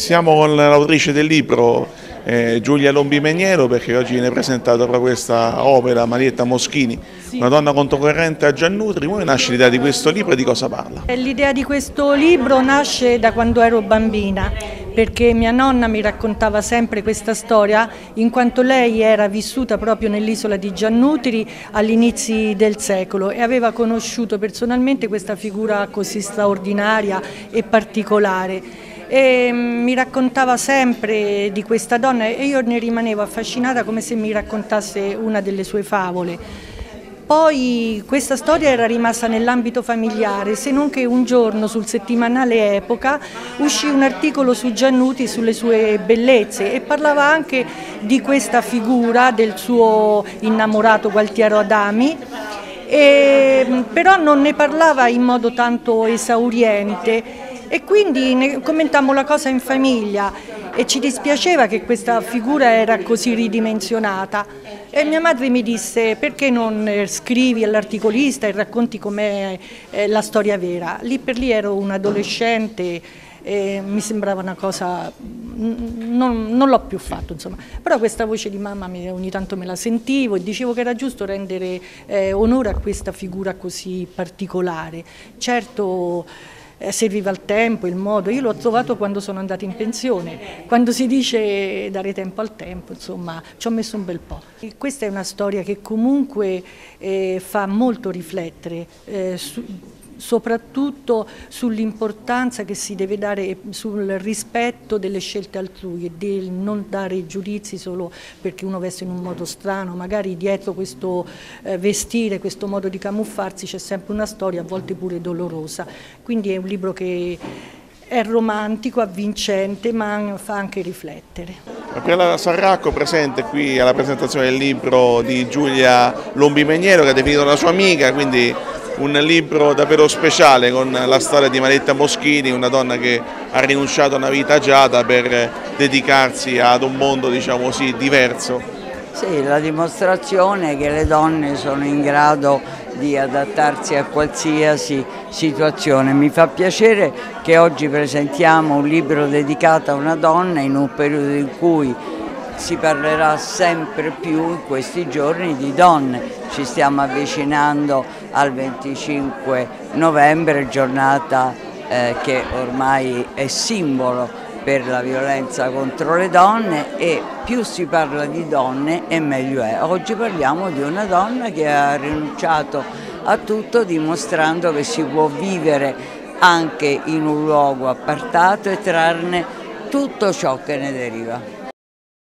Siamo con l'autrice del libro Giulia Lombi Meniero, perché oggi viene presentata proprio questa opera, Marietta Moschini, una donna controcorrente a Giannutri. Come nasce l'idea di questo libro e di cosa parla? L'idea di questo libro nasce da quando ero bambina, perché mia nonna mi raccontava sempre questa storia, in quanto lei era vissuta proprio nell'isola di Giannutri all'inizio del secolo e aveva conosciuto personalmente questa figura così straordinaria e particolare. E mi raccontava sempre di questa donna e io ne rimanevo affascinata, come se mi raccontasse una delle sue favole. Poi questa storia era rimasta nell'ambito familiare, se non che un giorno sul settimanale Epoca uscì un articolo su Giannutri, sulle sue bellezze, e parlava anche di questa figura, del suo innamorato Gualtiero Adami. Però non ne parlava in modo tanto esauriente e quindi commentammo la cosa in famiglia e ci dispiaceva che questa figura era così ridimensionata, e mia madre mi disse: perché non scrivi all'articolista e racconti com'è la storia vera? Lì per lì ero un adolescente e mi sembrava una cosa, non l'ho più fatto insomma, però questa voce di mamma ogni tanto me la sentivo e dicevo che era giusto rendere onore a questa figura così particolare. Certo, serviva il tempo, il modo. Io l'ho trovato quando sono andata in pensione, quando si dice dare tempo al tempo, insomma ci ho messo un bel po'. E questa è una storia che comunque fa molto riflettere, soprattutto sull'importanza che si deve dare sul rispetto delle scelte altrui e del non dare giudizi solo perché uno veste in un modo strano. Magari dietro questo vestire, questo modo di camuffarsi, c'è sempre una storia, a volte pure dolorosa. Quindi è un libro che è romantico, avvincente, ma fa anche riflettere. Gabriella Sarracco presente qui alla presentazione del libro di Giulia Lombi Meniero, che ha definito la sua amica, quindi un libro davvero speciale con la storia di Marietta Moschini, una donna che ha rinunciato a una vita agiata per dedicarsi ad un mondo, diciamo così, diverso. Sì, la dimostrazione che le donne sono in grado di adattarsi a qualsiasi situazione. Mi fa piacere che oggi presentiamo un libro dedicato a una donna in un periodo in cui si parlerà sempre più in questi giorni di donne. Ci stiamo avvicinando al 25 novembre, giornata che ormai è simbolo per la violenza contro le donne, e più si parla di donne e meglio è. Oggi parliamo di una donna che ha rinunciato a tutto, dimostrando che si può vivere anche in un luogo appartato e trarne tutto ciò che ne deriva.